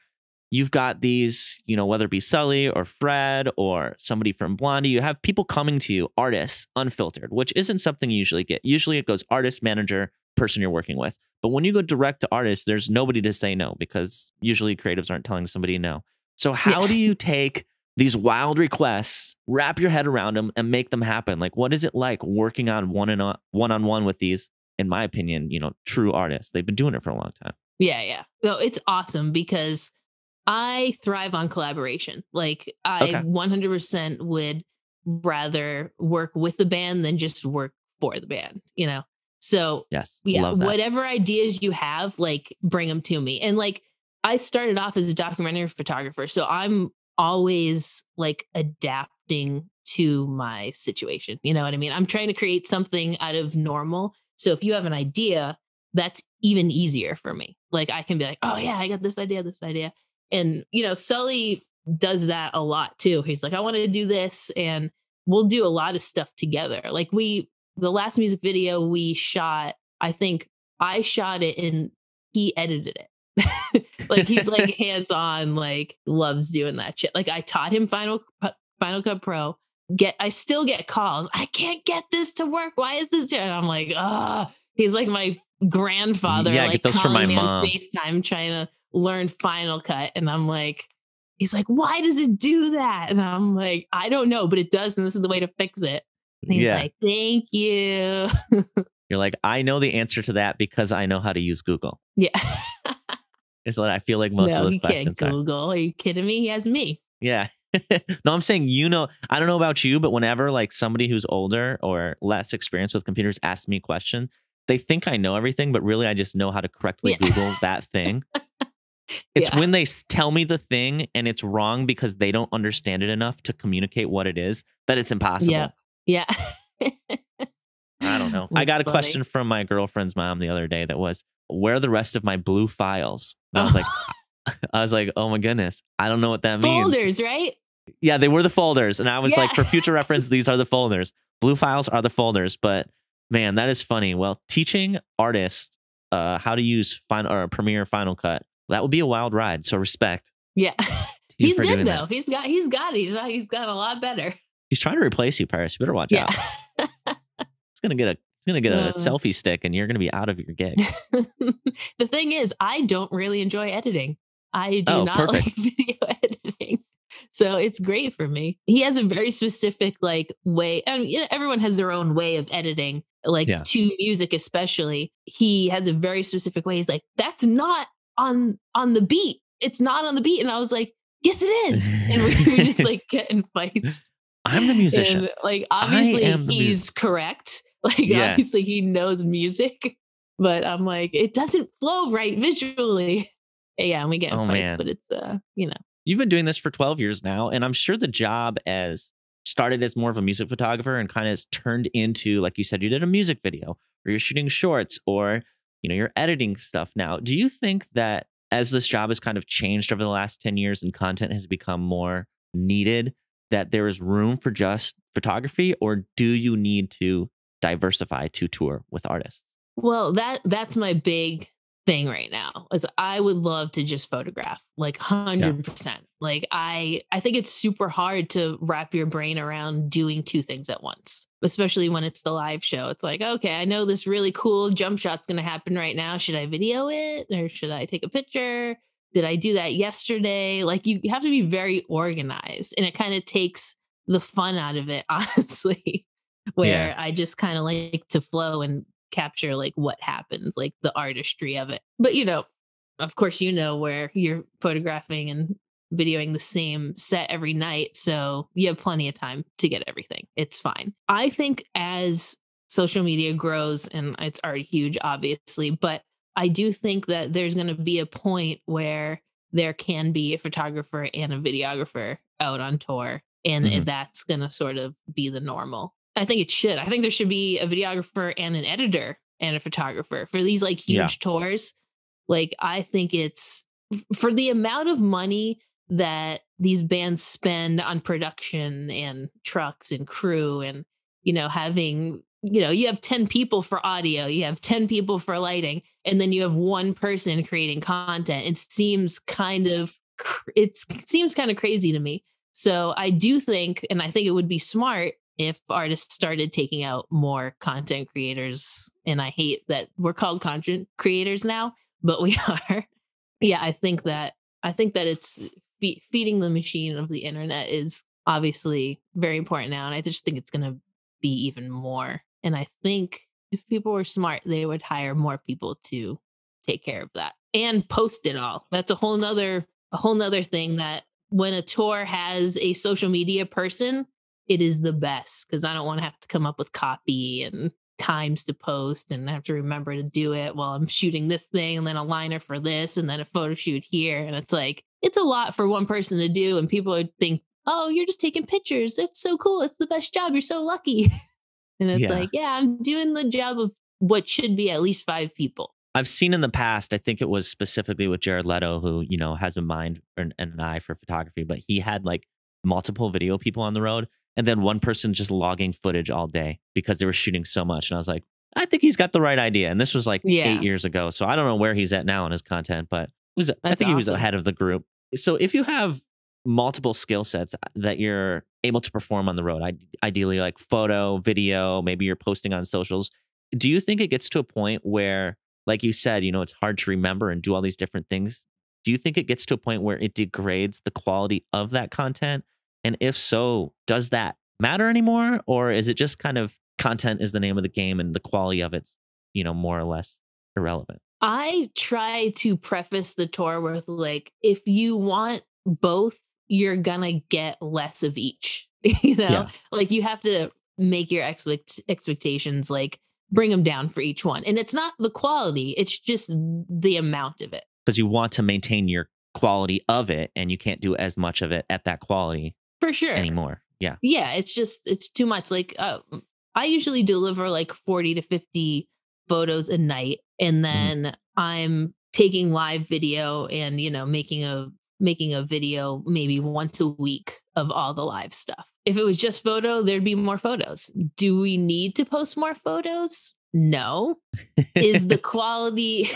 you've got these, you know, whether it be Sully or Fred or somebody from Blondie, you have people coming to you, artists, unfiltered, which isn't something you usually get. Usually it goes artist, manager, person you're working with. But when you go direct to artists, there's nobody to say no, because usually creatives aren't telling somebody no. So how yeah. do you take these wild requests, wrap your head around them, and make them happen? Like, what is it like working on one and on, one on one with these, in my opinion, you know, true artists? They've been doing it for a long time. Yeah, yeah. So it's awesome because I thrive on collaboration. Like I okay. one hundred percent would rather work with the band than just work for the band, you know? So yes, yeah, whatever ideas you have, like bring them to me. And like, I started off as a documentary photographer, so I'm always like adapting to my situation. You know what I mean? I'm trying to create something out of normal. So if you have an idea, that's even easier for me. Like I can be like, oh yeah, I got this idea, this idea. And, you know, Sully does that a lot too. He's like, I want to do this, and we'll do a lot of stuff together. Like we, the last music video we shot, I think I shot it and he edited it. Like he's like hands-on, like loves doing that shit. Like I taught him Final, Final Cut Pro. Get, I still get calls. I can't get this to work. Why is this? And I'm like, ah, he's like my grandfather. Yeah, like, get those from my mom. FaceTime trying to learn Final Cut. And I'm like, he's like, why does it do that? And I'm like, I don't know, but it does. And this is the way to fix it. And he's yeah. like, thank you. You're like, I know the answer to that because I know how to use Google. Yeah. It's like, I feel like most no, of those you questions can't Google. Are. Are you kidding me? He has me. Yeah. No, I'm saying, you know, I don't know about you, but whenever like somebody who's older or less experienced with computers asks me a question, they think I know everything, but really I just know how to correctly yeah. Google that thing. It's yeah. when they tell me the thing and it's wrong because they don't understand it enough to communicate what it is, that it's impossible. Yeah. Yeah. I don't know. That's I got a funny. question from my girlfriend's mom the other day that was, where are the rest of my blue files? And I was like, I was like, oh my goodness, I don't know what that folders, means. Folders, right? Yeah, they were the folders. And I was yeah. like, for future reference, these are the folders. Blue files are the folders. But man, that is funny. Well, teaching artists uh, how to use final or Premiere Final Cut, that would be a wild ride. So respect. Yeah. He's good though. That. He's got he's got it. He's he's got a lot better. He's trying to replace you, Paris. You better watch yeah. out. He's gonna get a he's gonna get a uh, selfie stick, and you're gonna be out of your gig. The thing is, I don't really enjoy editing. I do oh, not perfect. like video editing, so it's great for me. He has a very specific like way, and you know, everyone has their own way of editing, like yeah. to music especially. He has a very specific way. He's like, that's not on on the beat. It's not on the beat, and I was like, yes, it is, and we were just like getting fights. I'm the musician. And, like, obviously he's correct. Like, yeah. obviously he knows music, but I'm like, it doesn't flow right visually. Yeah. And we get oh, fights, man. But it's, uh, you know, you've been doing this for twelve years now. And I'm sure the job as started as more of a music photographer and kind of has turned into, like you said, you did a music video or you're shooting shorts or, you know, you're editing stuff now. Do you think that as this job has kind of changed over the last ten years and content has become more needed, that there is room for just photography, or do you need to diversify to tour with artists? Well, that that's my big thing right now is I would love to just photograph like one hundred percent. Yeah. Like I, I think it's super hard to wrap your brain around doing two things at once, especially when it's the live show. It's like, okay, I know this really cool jump shot's going to happen right now. Should I video it or should I take a picture? Did I do that yesterday? Like you have to be very organized, and it kind of takes the fun out of it, honestly, where yeah. I just kind of like to flow and capture like what happens, like the artistry of it. But, you know, of course, you know, where you're photographing and videoing the same set every night. So you have plenty of time to get everything. It's fine. I think as social media grows, and it's already huge, obviously, but I do think that there's going to be a point where there can be a photographer and a videographer out on tour. And mm-hmm. that's going to sort of be the normal. I think it should. I think there should be a videographer and an editor and a photographer for these like huge yeah. tours. Like, I think it's for the amount of money that these bands spend on production and trucks and crew and, you know, having, you know, you have ten people for audio, you have ten people for lighting, and then you have one person creating content. It seems kind of, it's, it seems kind of crazy to me. So I do think, and I think it would be smart if artists started taking out more content creators. And I hate that we're called content creators now, but we are. Yeah, I think that I think that it's fe- feeding the machine of the internet is obviously very important now. And I just think it's going to be even more. And I think if people were smart, they would hire more people to take care of that and post it all. That's a whole nother a whole nother thing that when a tour has a social media person, it is the best, because I don't want to have to come up with copy and times to post and have to remember to do it while I'm shooting this thing and then a liner for this and then a photo shoot here. And it's like, it's a lot for one person to do. And people would think, oh, you're just taking pictures. That's so cool. It's the best job. You're so lucky. And it's yeah. like, yeah, I'm doing the job of what should be at least five people. I've seen in the past, I think it was specifically with Jared Leto, who, you know, has a mind and an eye for photography, but he had like multiple video people on the road. And then one person just logging footage all day because they were shooting so much. And I was like, I think he's got the right idea. And this was like yeah. eight years ago. So I don't know where he's at now in his content, but was, I think awesome. He was ahead of the group. So if you have multiple skill sets that you're able to perform on the road, I, ideally like photo, video, maybe you're posting on socials, do you think it gets to a point where, like you said, you know, it's hard to remember and do all these different things? Do you think it gets to a point where it degrades the quality of that content? And if so, does that matter anymore? Or is it just kind of content is the name of the game and the quality of it's, you know, more or less irrelevant? I try to preface the tour with like, if you want both, you're gonna get less of each, you know, yeah. like you have to make your expect expectations, like bring them down for each one. And it's not the quality, it's just the amount of it. Because you want to maintain your quality of it and you can't do as much of it at that quality. For sure. Anymore. Yeah. Yeah. It's just, it's too much. Like, uh, I usually deliver like forty to fifty photos a night. And then mm. I'm taking live video and, you know, making a, making a video maybe once a week of all the live stuff. If it was just photo, there'd be more photos. Do we need to post more photos? No. Is the quality...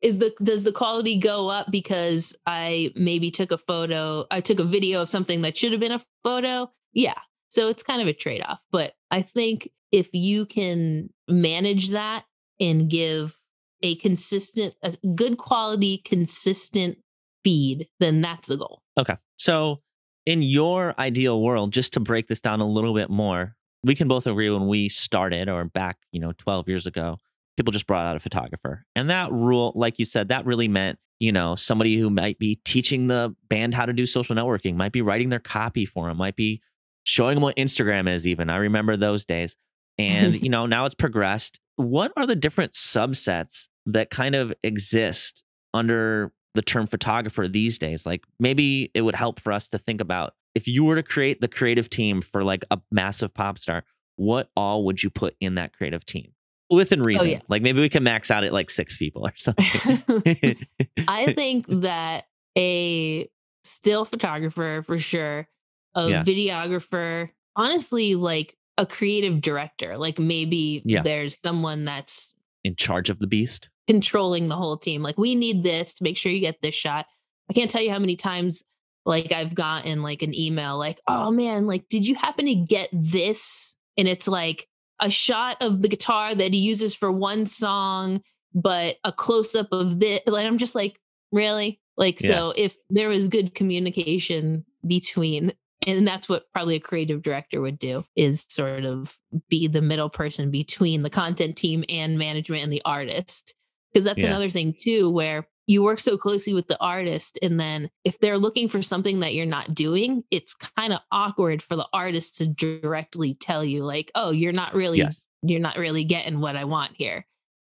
Is the does the quality go up because I maybe took a photo, I took a video of something that should have been a photo? Yeah. So it's kind of a trade-off. But I think if you can manage that and give a consistent, a good quality, consistent feed, then that's the goal. Okay. So in your ideal world, just to break this down a little bit more, we can both agree when we started or back, you know, twelve years ago. People just brought out a photographer. And that rule, like you said, that really meant, you know, somebody who might be teaching the band how to do social networking, might be writing their copy for them, might be showing them what Instagram is even. I remember those days. And, you know, now it's progressed. What are the different subsets that kind of exist under the term photographer these days? Like maybe it would help for us to think about if you were to create the creative team for like a massive pop star, what all would you put in that creative team? Within reason, oh, yeah. like maybe we can max out at like six people or something. I think that a still photographer for sure, a yeah. videographer, honestly, like a creative director, like maybe yeah. there's someone that's in charge of the beast, controlling the whole team. Like we need this to make sure you get this shot. I can't tell you how many times like I've gotten like an email like, oh man, like, did you happen to get this? And it's like, a shot of the guitar that he uses for one song, but a close up of this. Like, I'm just like, really? Like, yeah. so if there was good communication between, and that's what probably a creative director would do, is sort of be the middle person between the content team and management and the artist. Because that's yeah. another thing too, where you work so closely with the artist, and then if they're looking for something that you're not doing, it's kind of awkward for the artist to directly tell you like, oh, you're not really, yes. you're not really getting what I want here.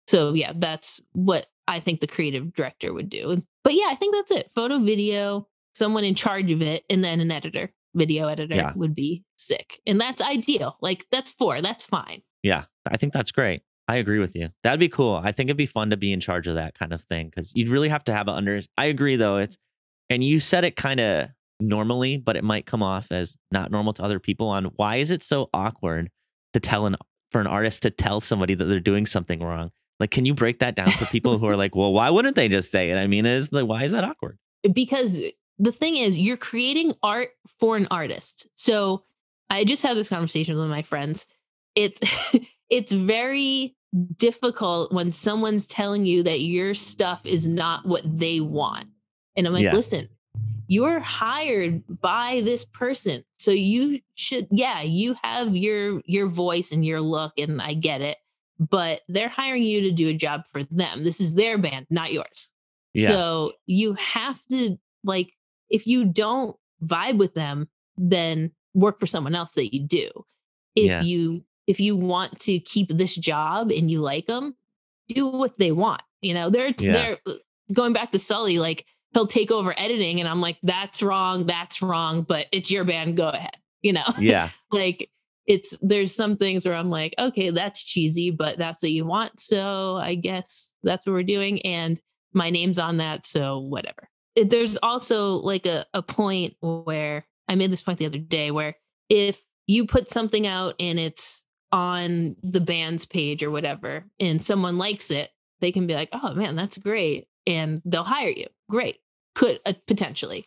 So yeah, that's what I think the creative director would do. But yeah, I think that's it. Photo, video, someone in charge of it, and then an editor, video editor yeah. would be sick. And that's ideal. Like that's four, that's fine. Yeah, I think that's great. I agree with you. That'd be cool. I think it'd be fun to be in charge of that kind of thing, because you'd really have to have an under. I agree, though. It's and you said it kind of normally, but it might come off as not normal to other people. On why is it so awkward to tell an for an artist to tell somebody that they're doing something wrong? Like, can you break that down for people who are like, well, why wouldn't they just say it? I mean, is like, why is that awkward? Because the thing is, you're creating art for an artist. So I just had this conversation with one of my friends. It's it's very difficult when someone's telling you that your stuff is not what they want. And I'm like, yeah. listen, you're hired by this person. So you should, yeah, you have your, your voice and your look, and I get it, but they're hiring you to do a job for them. This is their band, not yours. Yeah. So you have to, like, if you don't vibe with them, then work for someone else that you do. If yeah. you, if you want to keep this job and you like them, do what they want. You know, they're, yeah. they're going back to Sully, like he'll take over editing and I'm like, that's wrong. That's wrong. But it's your band. Go ahead. You know? Yeah. Like it's, there's some things where I'm like, okay, that's cheesy, but that's what you want. So I guess that's what we're doing. And my name's on that. So whatever. It, there's also like a, a point where I made this point the other day where if you put something out and it's on the band's page or whatever, and someone likes it, they can be like, oh man, that's great. And they'll hire you. Great. Could uh, potentially.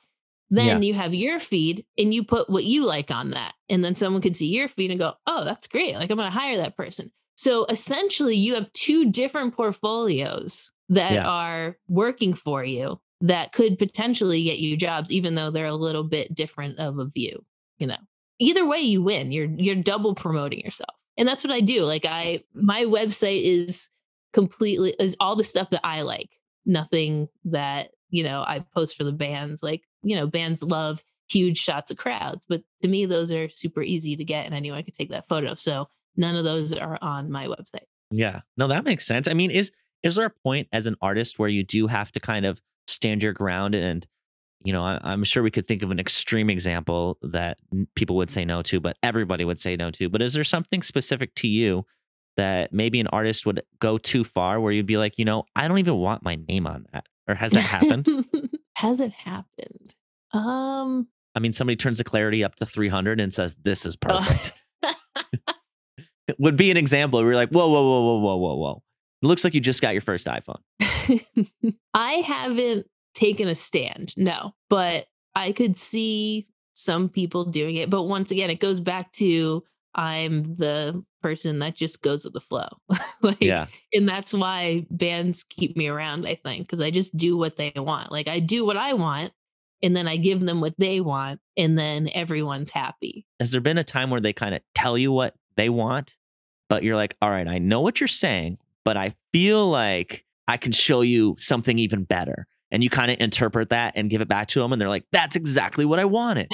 Then yeah. you have your feed and you put what you like on that. And then someone could see your feed and go, oh, that's great. Like I'm going to hire that person. So essentially you have two different portfolios that yeah. are working for you that could potentially get you jobs, even though they're a little bit different of a view, you know, either way you win. You're, you're double promoting yourself. And that's what I do. Like I, my website is completely, is all the stuff that I like, nothing that, you know, I post for the bands. Like, you know, bands love huge shots of crowds, but to me, those are super easy to get and anyone could take that photo. So none of those are on my website. Yeah, no, that makes sense. I mean, is, is there a point as an artist where you do have to kind of stand your ground? And, you know, I, I'm sure we could think of an extreme example that people would say no to, but everybody would say no to. But is there something specific to you that maybe an artist would go too far where you'd be like, you know, I don't even want my name on that? Or has that happened? Has it happened? Um, I mean, somebody turns the clarity up to three hundred and says, this is perfect. Oh. It would be an example. We're like, whoa, whoa, whoa, whoa, whoa, whoa, whoa. It looks like you just got your first iPhone. I haven't taken a stand, no, but I could see some people doing it. But once again, it goes back to I'm the person that just goes with the flow. Like, yeah. And that's why bands keep me around, I think, because I just do what they want. Like I do what I want and then I give them what they want and then everyone's happy. Has there been a time where they kind of tell you what they want, but you're like, all right, I know what you're saying, but I feel like I can show you something even better? And you kind of interpret that and give it back to them. And they're like, that's exactly what I wanted.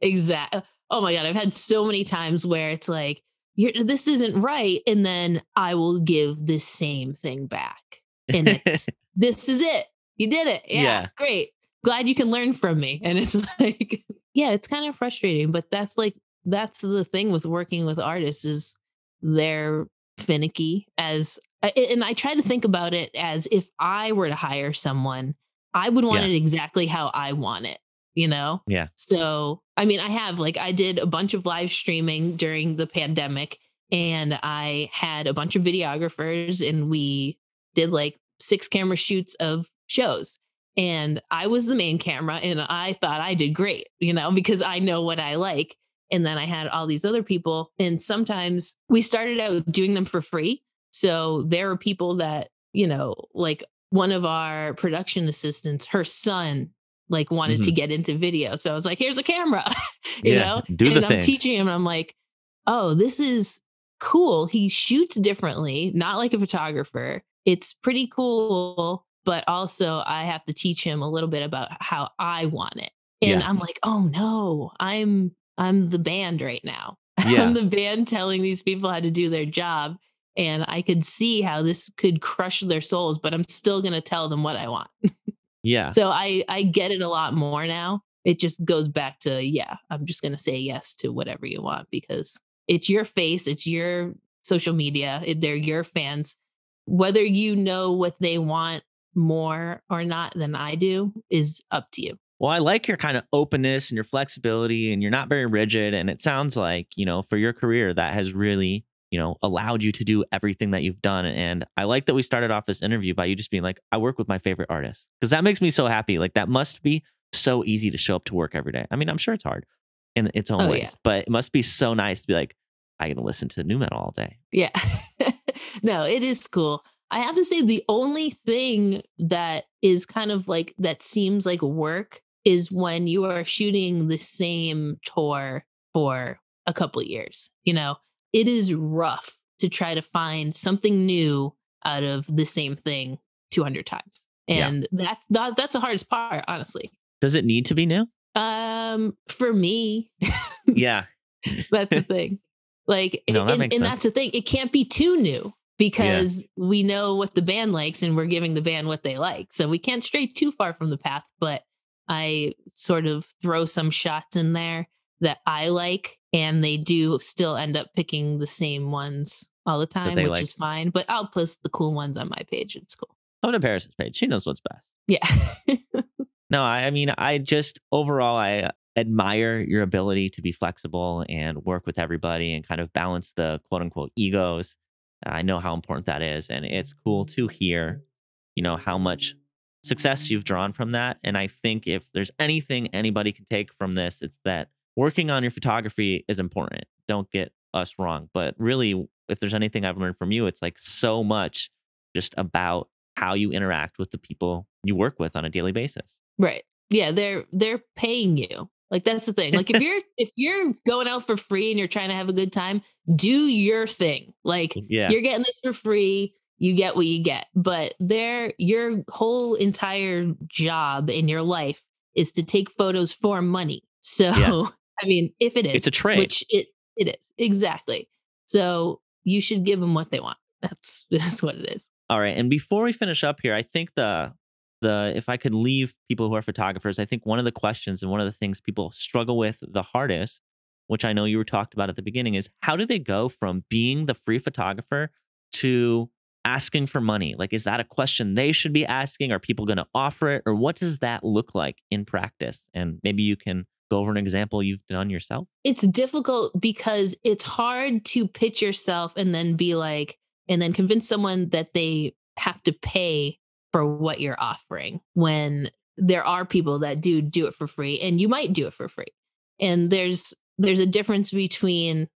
Exactly. Oh my God. I've had so many times where it's like, You're, this isn't right. And then I will give the same thing back. And it's, this is it. You did it. Yeah, yeah. Great. Glad you can learn from me. And it's like, yeah, it's kind of frustrating, but that's like, that's the thing with working with artists is they're finicky as and I try to think about it as if I were to hire someone, I would want yeah. it exactly how I want it, you know? Yeah. So, I mean, I have like, I did a bunch of live streaming during the pandemic and I had a bunch of videographers and we did like six camera shoots of shows and I was the main camera and I thought I did great, you know, because I know what I like. And then I had all these other people and sometimes we started out doing them for free. So there are people that, you know, like one of our production assistants, her son, like wanted mm-hmm. to get into video. So I was like, here's a camera, you yeah, know, do and the I'm thing. Teaching him. And I'm like, oh, this is cool. He shoots differently, not like a photographer. It's pretty cool. but also I have to teach him a little bit about how I want it. And yeah. I'm like, oh no, I'm, I'm the band right now. Yeah. I'm the band telling these people how to do their job. And I could see how this could crush their souls, but I'm still going to tell them what I want. Yeah. So I, I get it a lot more now. It just goes back to, yeah, I'm just going to say yes to whatever you want because it's your face. It's your social media. They're your fans. Whether you know what they want more or not than I do is up to you. Well, I like your kind of openness and your flexibility, and you're not very rigid. And it sounds like, you know, for your career, that has really, you know, allowed you to do everything that you've done. And I like that we started off this interview by you just being like, I work with my favorite artists, because that makes me so happy. Like, that must be so easy to show up to work every day. I mean, I'm sure it's hard in its own oh, ways, yeah. but it must be so nice to be like, I get to listen to new metal all day. Yeah. No, it is cool. I have to say, the only thing that is kind of like, that seems like work is when you are shooting the same tour for a couple of years. You know, it is rough to try to find something new out of the same thing two hundred times. And yeah. that's, that, that's the hardest part, honestly. Does it need to be new? Um, for me. Yeah. That's the thing. Like, no, that and, and that's the thing. It can't be too new because yeah. we know what the band likes and we're giving the band what they like. So we can't stray too far from the path, but I sort of throw some shots in there that I like, and they do still end up picking the same ones all the time, which like. is fine. But I'll post the cool ones on my page. It's cool. Come to Paris's page. She knows what's best. Yeah. No, I mean, I just overall, I admire your ability to be flexible and work with everybody and kind of balance the quote unquote egos. I know how important that is. And it's cool to hear, you know, how much success you've drawn from that. And I think if there's anything anybody can take from this, it's that working on your photography is important. Don't get us wrong. But really, if there's anything I've learned from you, it's like so much just about how you interact with the people you work with on a daily basis. Right. Yeah. They're, they're paying you. Like, that's the thing. Like, if you're, if you're going out for free and you're trying to have a good time, do your thing. Like yeah. you're getting this for free. You get what you get, but they're, your whole entire job in your life is to take photos for money. So, yeah. I mean, if it is, it's a trade, which it, it is. Exactly. So you should give them what they want. That's, that's what it is. All right. And before we finish up here, I think the, The, if I could leave people who are photographers, I think one of the questions and one of the things people struggle with the hardest, which I know you were talked about at the beginning, is how do they go from being the free photographer to asking for money? Like, is that a question they should be asking? Are people going to offer it? Or what does that look like in practice? And maybe you can go over an example you've done yourself. It's difficult because it's hard to pitch yourself and then be like, and then convince someone that they have to pay for what you're offering, when there are people that do do it for free, and you might do it for free. And there's, there's a difference between,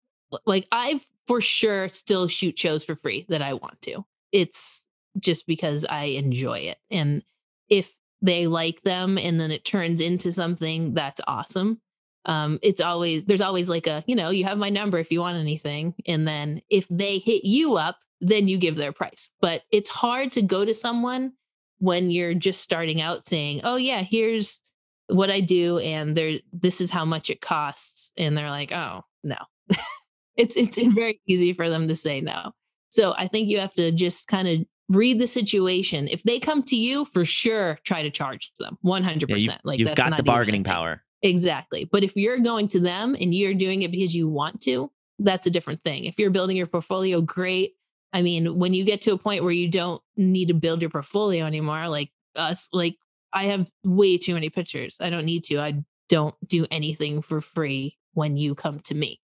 like, I've for sure still shoot shows for free that I want to. It's just because I enjoy it. And if they like them and then it turns into something, that's awesome. Um, it's always, there's always like a, you know, you have my number if you want anything. And then if they hit you up, then you give their price. But it's hard to go to someone when you're just starting out saying, oh yeah, here's what I do, and there, this is how much it costs. And they're like, oh no. it's, it's very easy for them to say no. So I think you have to just kind of read the situation. If they come to you, for sure, try to charge them one hundred percent. Yeah, you've, like, you've that's got not the bargaining power. Exactly. But if you're going to them and you're doing it because you want to, that's a different thing. If you're building your portfolio, great. I mean, when you get to a point where you don't need to build your portfolio anymore, like us, like I have way too many pictures. I don't need to. I don't do anything for free when you come to me.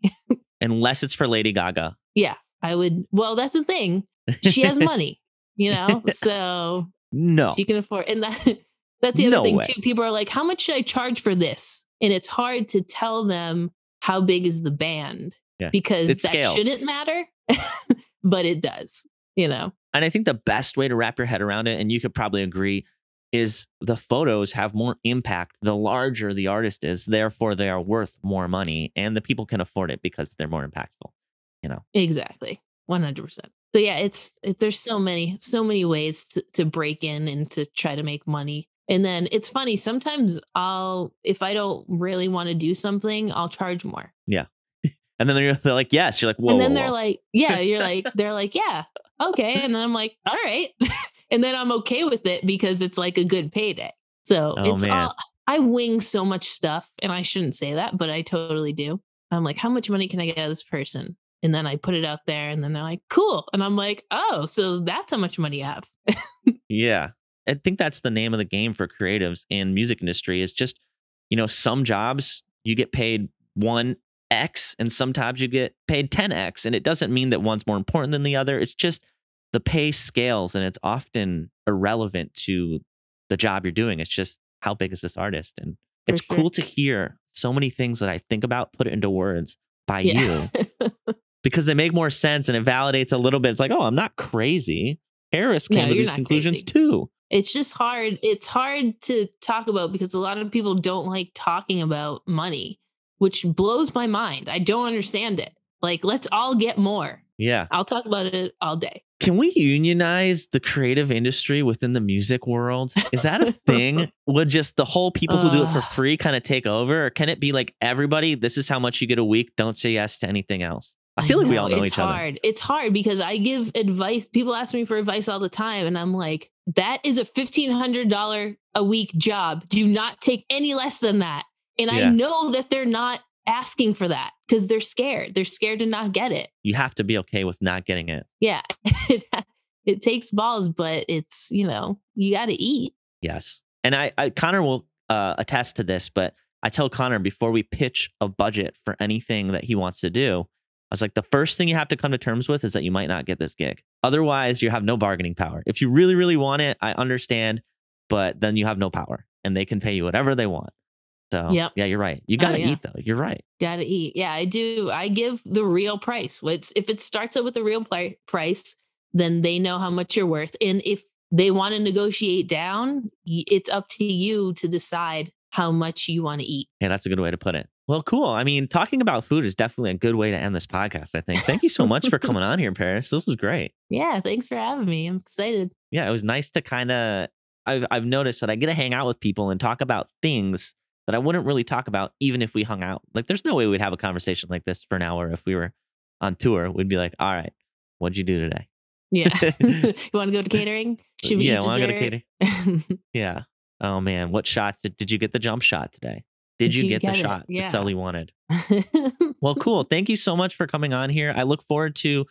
Unless it's for Lady Gaga. Yeah, I would. Well, that's the thing. She has money, you know, so no, she can afford. And that, that's the other no thing way. too. People are like, how much should I charge for this? And it's hard to tell them how big is the band yeah. because it that scales. shouldn't matter. But it does, you know. And I think the best way to wrap your head around it, and you could probably agree, is the photos have more impact the larger the artist is. Therefore, they are worth more money, and the people can afford it because they're more impactful, you know. Exactly. one hundred percent. So yeah, it's it, there's so many, so many ways to, to break in and to try to make money. And then it's funny, sometimes I'll, if I don't really want to do something, I'll charge more. Yeah. And then they're, they're like, yes. You're like, whoa. And then whoa, they're whoa. like, yeah, you're like, they're like, yeah, okay. And then I'm like, all right. And then I'm okay with it because it's like a good payday. So oh, it's man. all, I wing so much stuff, and I shouldn't say that, but I totally do. I'm like, how much money can I get out of this person? And then I put it out there, and then they're like, cool. And I'm like, oh, so that's how much money I have. Yeah. I think that's the name of the game for creatives in music industry is just, you know, some jobs you get paid one X and sometimes you get paid ten X. And it doesn't mean that one's more important than the other. It's just the pay scales, and it's often irrelevant to the job you're doing. It's just, how big is this artist? And it's sure. cool to hear so many things that I think about, put it into words by yeah. you because they make more sense, and it validates a little bit. It's like, oh, I'm not crazy. Harris came no, to these conclusions crazy. too. It's just hard. It's hard to talk about because a lot of people don't like talking about money, which blows my mind. I don't understand it. Like, let's all get more. Yeah. I'll talk about it all day. Can we unionize the creative industry within the music world? Is that a thing? Would just the whole people who do it for free kind of take over? Or can it be like, everybody, this is how much you get a week. Don't say yes to anything else. I feel I know, like we all know each hard. other. It's hard. It's hard because I give advice. People ask me for advice all the time. And I'm like, that is a fifteen hundred dollars a week job. Do not take any less than that. And yeah. I know that they're not asking for that because they're scared. They're scared to not get it. You have to be okay with not getting it. Yeah. it, it takes balls, but it's, you know, you got to eat. Yes. And I, I Connor will uh, attest to this, but I tell Connor before we pitch a budget for anything that he wants to do, I was like, the first thing you have to come to terms with is that you might not get this gig. Otherwise, you have no bargaining power. If you really, really want it, I understand, but then you have no power and they can pay you whatever they want. So yep. yeah, you're right. You got to oh, yeah. eat though. You're right. Got to eat. Yeah, I do. I give the real price. If it starts out with the real price, then they know how much you're worth. And if they want to negotiate down, it's up to you to decide how much you want to eat. Yeah, that's a good way to put it. Well, cool. I mean, talking about food is definitely a good way to end this podcast, I think. Thank you so much for coming on here, Paris. This was great. Yeah, thanks for having me. I'm excited. Yeah, it was nice to kind of, I've, I've noticed that I get to hang out with people and talk about things that I wouldn't really talk about even if we hung out. Like, there's no way we'd have a conversation like this for an hour if we were on tour. We'd be like, all right, what'd you do today? Yeah. You want to go to catering? Should we yeah, eat dessert? Yeah, I want to go to catering. Yeah. Oh, man. What shots? Did, did you get the jump shot today? Did you, you get, get the it. shot? Yeah. That's all he wanted. Well, cool. Thank you so much for coming on here. I look forward to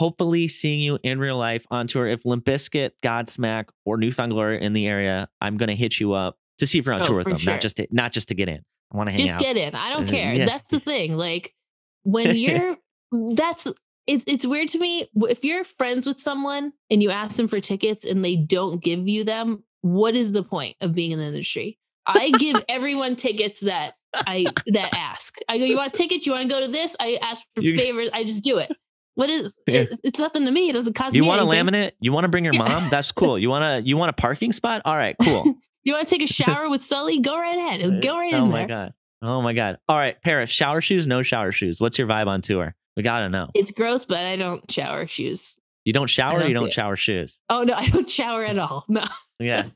hopefully seeing you in real life on tour. If Limp Bizkit, Godsmack, or Newfound Glory are in the area, I'm going to hit you up to see if you're on oh, tour with them. Sure. Not just to, not just to get in. I want to hang just out. Just get in. I don't care. Yeah. That's the thing. Like, when you're, that's, it's, it's weird to me. If you're friends with someone and you ask them for tickets and they don't give you them, what is the point of being in the industry? I give everyone tickets that I that ask. I go, you want tickets? You want to go to this? I ask for you, favors. I just do it. What is it, it's nothing to me. It doesn't cost you me. You want a laminate? You want to bring your yeah. mom? That's cool. You want to you want a parking spot? All right, cool. You want to take a shower with Sully? Go right ahead. Go right oh in there. Oh my god. Oh my god. All right, Paris, shower shoes, no shower shoes. What's your vibe on tour? We got to know. It's gross, but I don't shower shoes. You don't shower, don't you don't do shower shoes. Oh no, I don't shower at all. No. Yeah.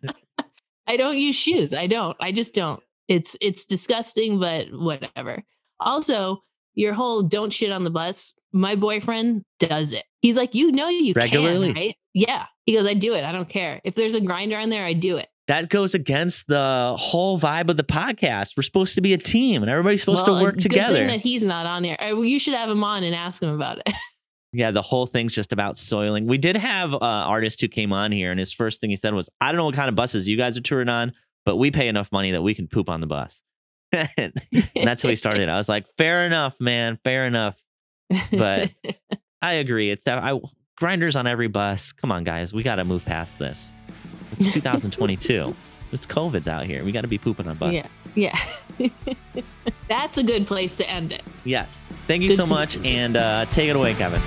I don't use shoes. I don't. I just don't. It's it's disgusting, but whatever. Also, your whole don't shit on the bus. My boyfriend does it. He's like, you know, you regularly, can, right? Yeah. He goes, I do it. I don't care. If there's a grinder on there, I do it. That goes against the whole vibe of the podcast. We're supposed to be a team, and everybody's supposed well, to work good together. Thing that he's not on there. You should have him on and ask him about it. Yeah, the whole thing's just about soiling. We did have an uh, artist who came on here, and his first thing he said was, I don't know what kind of buses you guys are touring on, but we pay enough money that we can poop on the bus. And that's how he started. I was like, fair enough, man. Fair enough. But I agree. It's I, grinders on every bus. Come on, guys. We got to move past this. It's two thousand twenty-two. It's COVID's out here. We got to be pooping on buses. Yeah. Yeah. That's a good place to end it. Yes. Thank you good so much. And uh, take it away, Kevin.